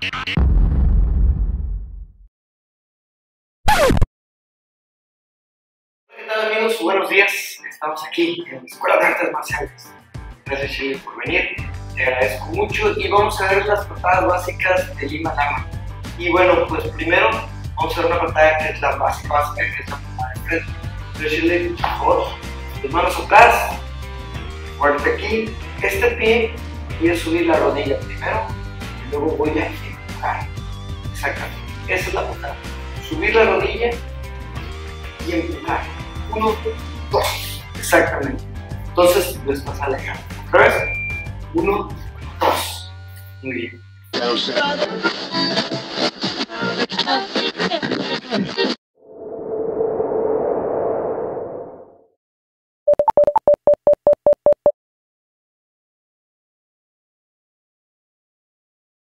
¿Qué tal, amigos? Buenos días. Estamos aquí en la Escuela de Artes Marciales. Gracias, Shelley, por venir. Te agradezco mucho y vamos a ver las patadas básicas de Lima Lama. Y bueno, pues primero vamos a ver una patada que es la básica, que es la patada de frente. Entonces, Shelley, por favor, tus manos atrás, guárdate aquí. Este pie voy a subir la rodilla primero y luego voy a empujar. Exactamente. Esa es la patada. Subir la rodilla y empujar. Uno, dos. Exactamente. Entonces lo estás alejando. Otra vez. Uno, dos. Muy bien.